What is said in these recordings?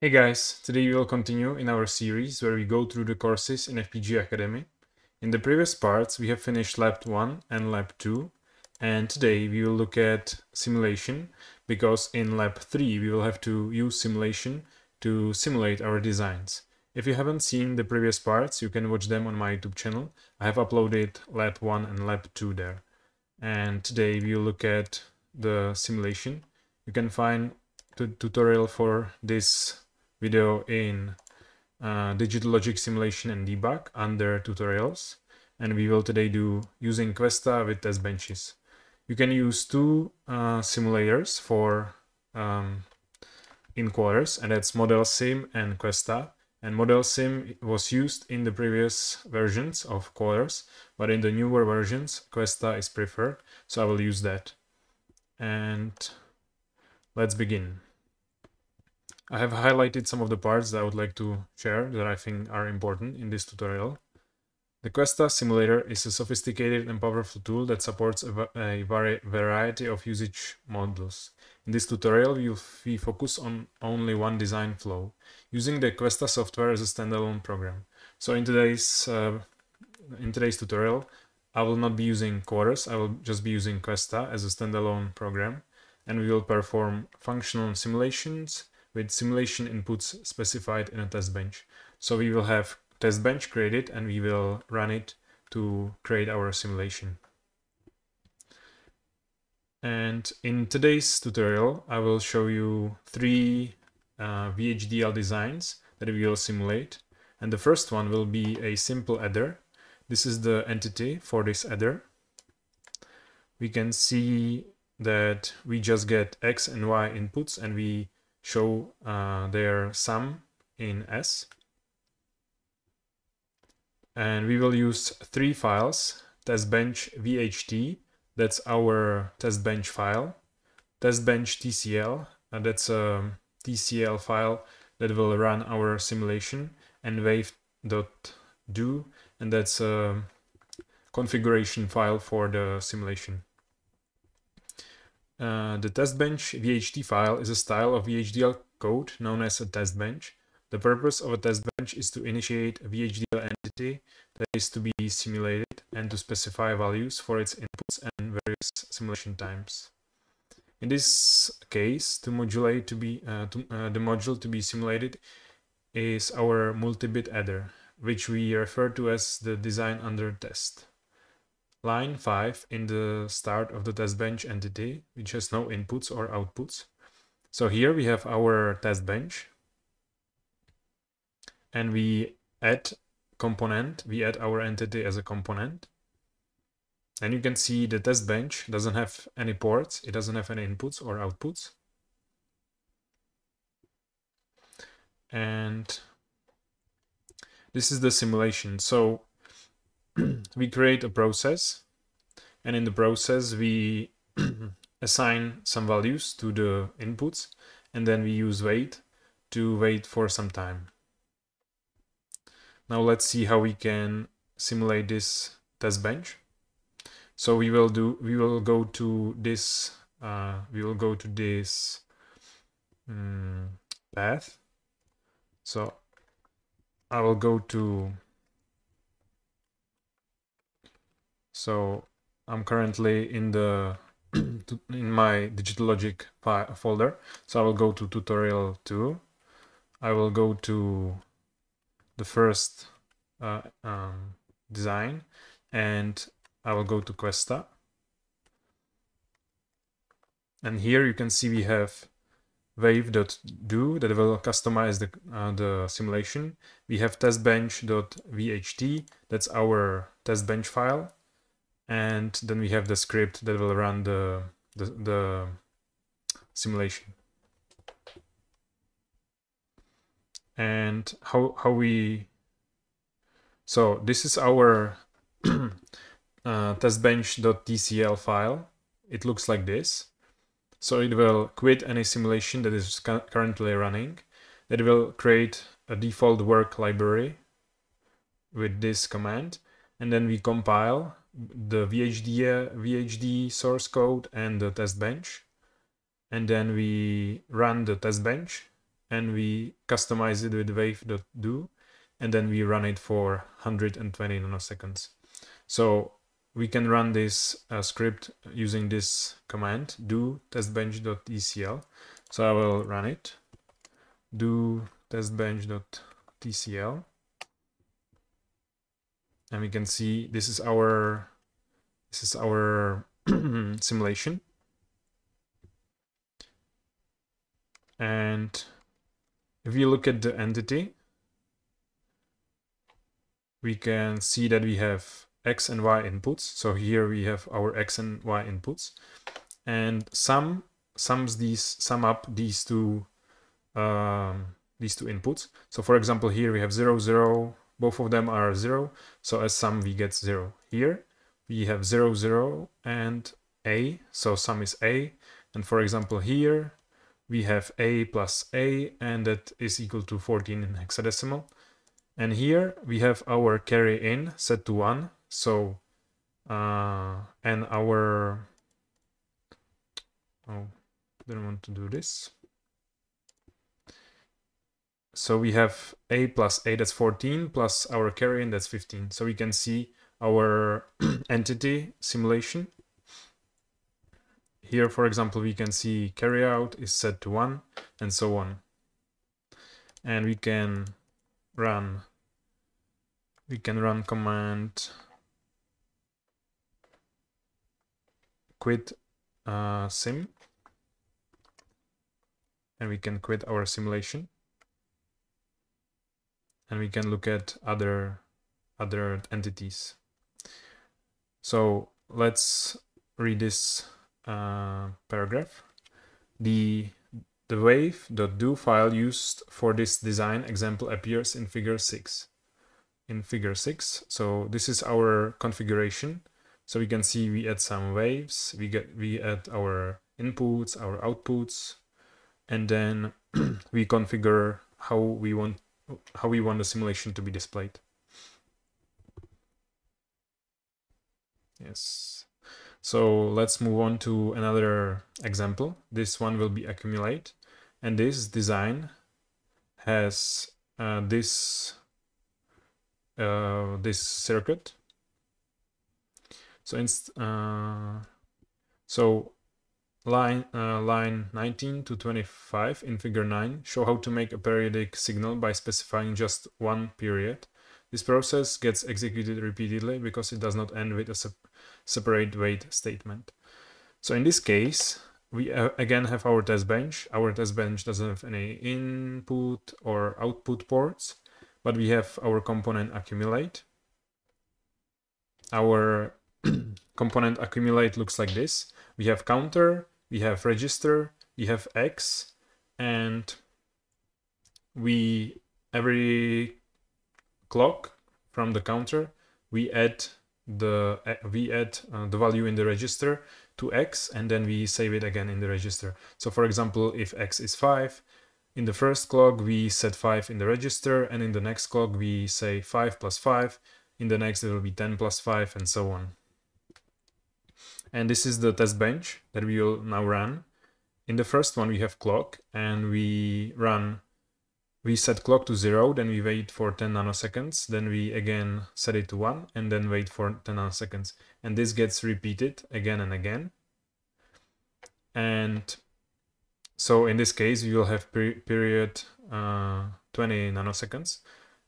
Hey guys, today we will continue in our series where we go through the courses in FPGA Academy. In the previous parts we have finished Lab 1 and Lab 2, and today we will look at simulation, because in Lab 3 we will have to use simulation to simulate our designs. If you haven't seen the previous parts, you can watch them on my YouTube channel. I have uploaded Lab 1 and Lab 2 there. And today we will look at the simulation. You can find the tutorial for this video in digital logic simulation and debug under tutorials, and we will today do using Questa with test benches. You can use two simulators for in Quartus, and that's ModelSim and Questa. And ModelSim was used in the previous versions of Quartus, but in the newer versions Questa is preferred, so I will use that. And let's begin. I have highlighted some of the parts that I would like to share that I think are important in this tutorial. The Questa simulator is a sophisticated and powerful tool that supports a variety of usage models. In this tutorial, we focus on only one design flow, using the Questa software as a standalone program. So in today's tutorial, I will not be using Quartus, I will just be using Questa as a standalone program, and we will perform functional simulations with simulation inputs specified in a test bench. So we will have test bench created and we will run it to create our simulation. And in today's tutorial, I will show you three VHDL designs that we will simulate. And the first one will be a simple adder. This is the entity for this adder. We can see that we just get X and Y inputs and we show their sum in S. And we will use three files: testbench.vhd, that's our test bench file, testbench.tcl, that's a TCL file that will run our simulation, and wave.do, and that's a configuration file for the simulation. The testbench VHD file is a style of VHDL code known as a testbench. The purpose of a testbench is to initiate a VHDL entity that is to be simulated and to specify values for its inputs and various simulation times. In this case, the module to be simulated is our multi-bit adder, which we refer to as the design under test. Line 5 in the start of the test bench entity, which has no inputs or outputs. So here we have our test bench, and we add component, we add our entity as a component. And you can see the test bench doesn't have any ports, it doesn't have any inputs or outputs. And this is the simulation. So we create a process, and in the process we assign some values to the inputs, and then we use wait to wait for some time. Now let's see how we can simulate this test bench. So we will go to this path. So I will go to. So I'm currently in my digital logic folder. So I will go to tutorial 2. I will go to the first design, and I will go to Questa. And here you can see we have wave.do that will customize the simulation. We have testbench.vhd, that's our test bench file. And then we have the script that will run the simulation. And so this is our testbench.tcl file. It looks like this. So it will quit any simulation that is currently running. It will create a default work library with this command. And then we compile the VHD source code and the test bench, and then we run the test bench and we customize it with wave.do, and then we run it for 120 nanoseconds. So we can run this script using this command, do testbench.tcl. So I will run it, do testbench.tcl, and we can see this is our simulation. And if you look at the entity, we can see that we have X and Y inputs. So here we have our X and Y inputs, and sum up these two inputs. So for example, here we have 0, 0, both of them are 0. So as sum, we get 0. Here we have 0, 0 and A. So sum is A. And for example, here we have A plus A, and that is equal to 14 in hexadecimal. And here we have our carry in set to 1. So, and our, oh, didn't want to do this. So we have A plus A, that's 14, plus our carry in, that's 15. So we can see our entity simulation. Here, for example, we can see carry out is set to 1, and so on. And we can run command quit sim, and we can quit our simulation, and we can look at other entities. So let's read this paragraph. The wave.do file used for this design example appears in figure 6. So this is our configuration. So we can see we add some waves, we add our inputs, our outputs, and then we configure how we want the simulation to be displayed. Yes. So let's move on to another example. This one will be accumulate. And this design has this circuit. So line 19 to 25 in figure 9 show how to make a periodic signal by specifying just one period. This process gets executed repeatedly because it does not end with a separate wait statement. So in this case, we again have our test bench. Our test bench doesn't have any input or output ports, but we have our component accumulate. Our component accumulate looks like this. We have counter, we have register, we have X, and we every clock from the counter we add the value in the register to X, and then we save it again in the register. So for example, if X is 5, in the first clock we set 5 in the register, and in the next clock we say 5 plus 5, in the next it will be 10 plus 5, and so on. And this is the test bench that we will now run. In the first one we have clock, and we set clock to 0, then we wait for 10 nanoseconds, then we again set it to 1, and then wait for 10 nanoseconds. And this gets repeated again and again. And so in this case, we will have period 20 nanoseconds.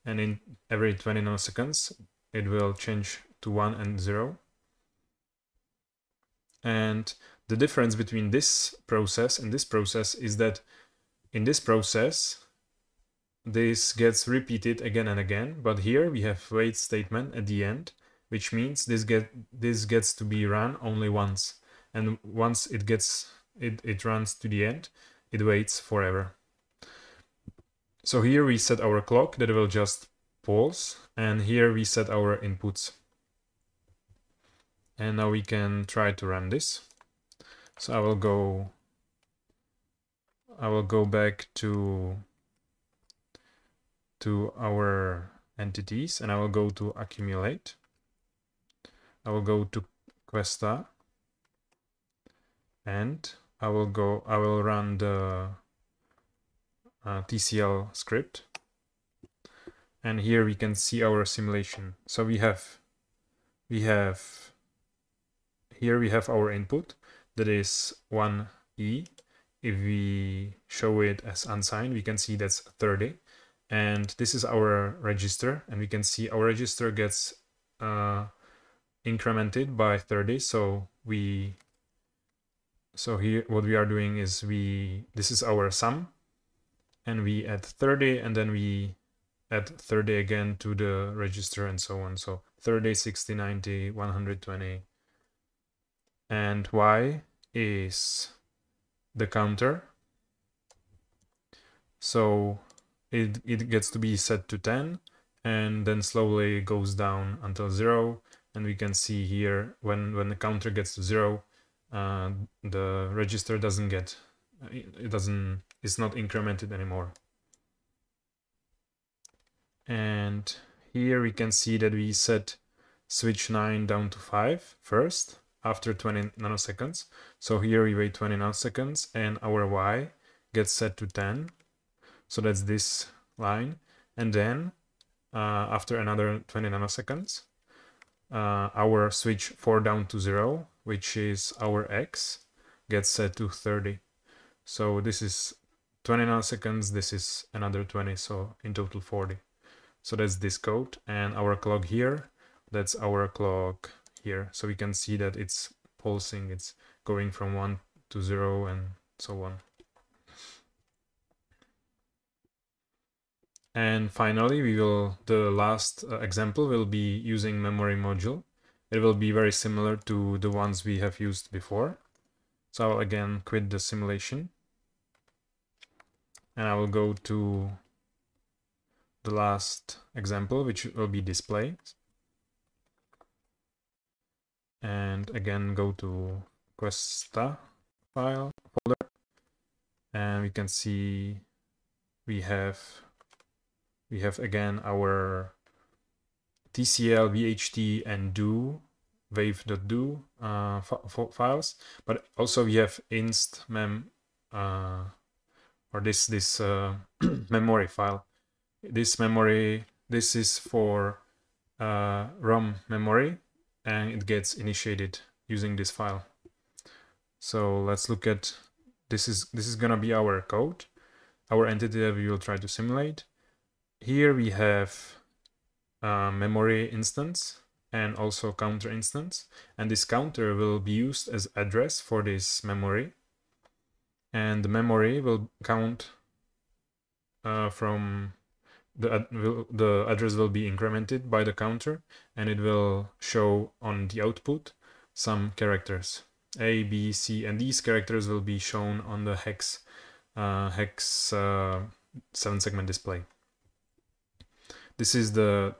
And in every 20 nanoseconds, it will change to 1 and 0. And the difference between this process and this process is that in this process, this gets repeated again and again, but here we have wait statement at the end, which means this gets to be run only once, and once it runs to the end, it waits forever. So here we set our clock that will just pause, and here we set our inputs. And now we can try to run this. So I will go back to our entities, and I will go to accumulate. I will go to Questa, and I will run the TCL script. And here we can see our simulation. So we have our input that is 1E. If we show it as unsigned, we can see that's 30. And this is our register, and we can see our register gets incremented by 30. So here what we are doing is this is our sum, and we add 30, and then we add 30 again to the register, and so on. So 30, 60, 90, 120. And Y is the counter. So it gets to be set to 10, and then slowly goes down until 0. And we can see here when the counter gets to 0, the register it's not incremented anymore. And here we can see that we set switch 9 down to 5 first, after 20 nanoseconds. So here we wait 20 nanoseconds, and our Y gets set to 10. So that's this line. And then after another 20 nanoseconds, our switch 4 down to 0, which is our X, gets set to 30. So this is 20 nanoseconds, this is another 20, so in total 40. So that's this code, and our clock here, that's our clock here. So we can see that it's pulsing, it's going from 1 to 0 and so on. And finally, the last example will be using memory module. It will be very similar to the ones we have used before. So I'll again quit the simulation, and I will go to the last example, which will be display. And again, go to Questa file folder, and we can see we have again our tcl, vhd, and do, wave.do files, but also we have inst mem or this memory file. This is for ROM memory, and it gets initiated using this file. So let's look at this is gonna be our code, our entity that we will try to simulate. Here we have a memory instance and also counter instance, and this counter will be used as address for this memory, and the memory will count from the address will be incremented by the counter, and it will show on the output some characters A, B, C, and these characters will be shown on the hex 7-segment display. This is the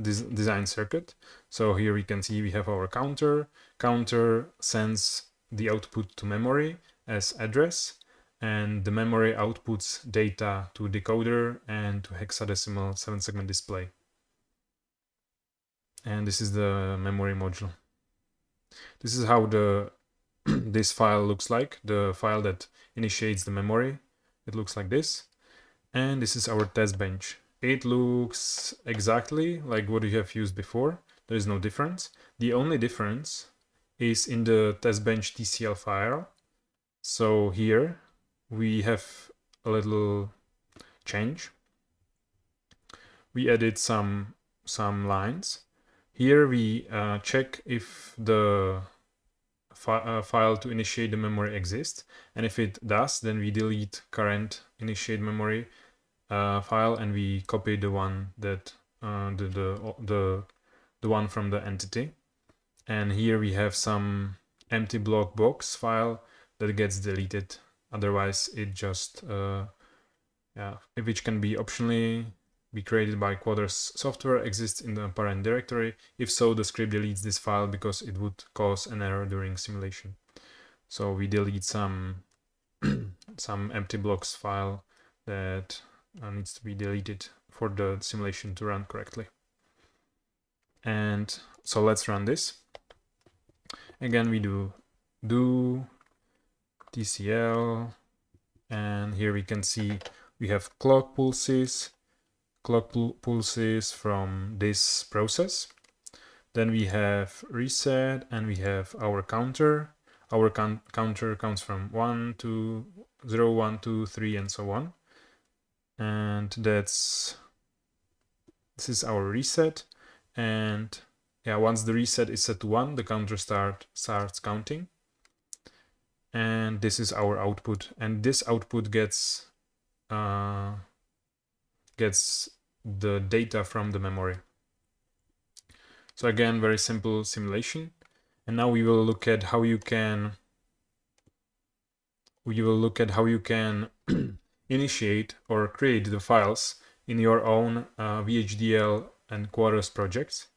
design circuit. So here we can see we have our counter. Counter sends the output to memory as address, and the memory outputs data to decoder and to hexadecimal 7-segment display. And this is the memory module. This is how this file looks like, the file that initiates the memory. It looks like this. And this is our test bench. It looks exactly like what we have used before. There is no difference. The only difference is in the testbench.tcl file. So here we have a little change. We added some lines. Here we check if the file to initiate the memory exists, and if it does, then we delete current initiate memory file, and we copy the one that the one from the entity. And here we have some empty block box file that gets deleted. Otherwise, it just which can be optionally be created by Quartus software, exists in the parent directory. If so, the script deletes this file because it would cause an error during simulation. So we delete some empty blocks file that needs to be deleted for the simulation to run correctly. And so let's run this. Again, we do tcl, and here we can see we have clock pulses from this process. Then we have reset and we have our counter. Our counter counts from 1 to 0, 1, 2, 3 and so on. And this is our reset. And yeah, once the reset is set to 1, the counter starts counting. And this is our output. And this output gets the data from the memory. So again, very simple simulation. And now we will look at how you can initiate or create the files in your own VHDL and Quartus projects.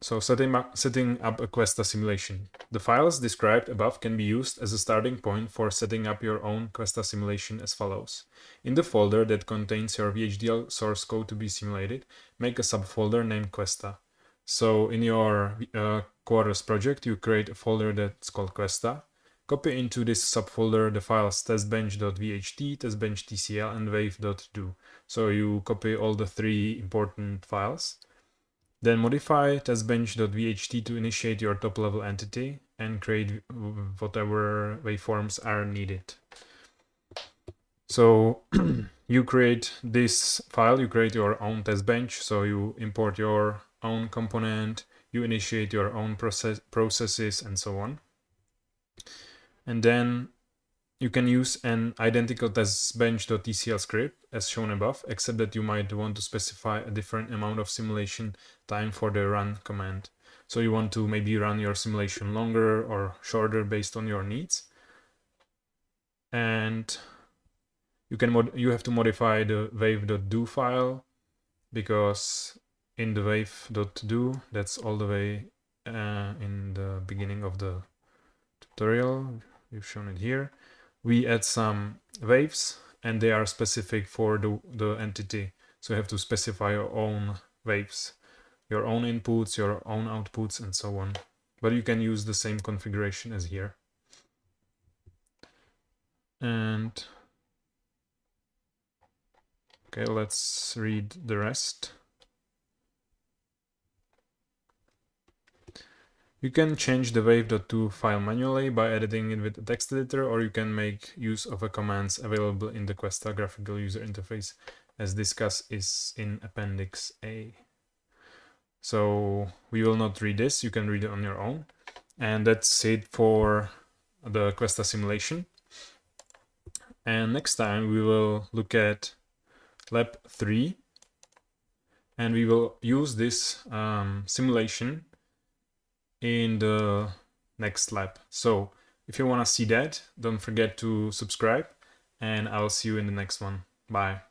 So setting up a Questa simulation. The files described above can be used as a starting point for setting up your own Questa simulation as follows. In the folder that contains your VHDL source code to be simulated, make a subfolder named Questa. So in your Quartus project, you create a folder that's called Questa. Copy into this subfolder the files testbench.vhd, testbench.tcl and wave.do. So you copy all the three important files. Then modify testbench.vhd to initiate your top-level entity and create whatever waveforms are needed. So you create this file, you create your own test bench, so you import your own component, you initiate your own processes and so on. And then you can use an identical testbench.tcl script as shown above, except that you might want to specify a different amount of simulation time for the run command. So you want to maybe run your simulation longer or shorter based on your needs. And you have to modify the wave.do file, because in the wave.do, that's all the way in the beginning of the tutorial, we've shown it here. We add some waves and they are specific for the entity. So you have to specify your own waves, your own inputs, your own outputs and so on. But you can use the same configuration as here. And okay, let's read the rest. You can change the wave.do file manually by editing it with a text editor, or you can make use of the commands available in the Questa graphical user interface, as discussed is in Appendix A. So we will not read this, you can read it on your own. And that's it for the Questa simulation. And next time we will look at Lab 3, and we will use this simulation in the next lab. So if you want to see that, don't forget to subscribe, and I'll see you in the next one. Bye.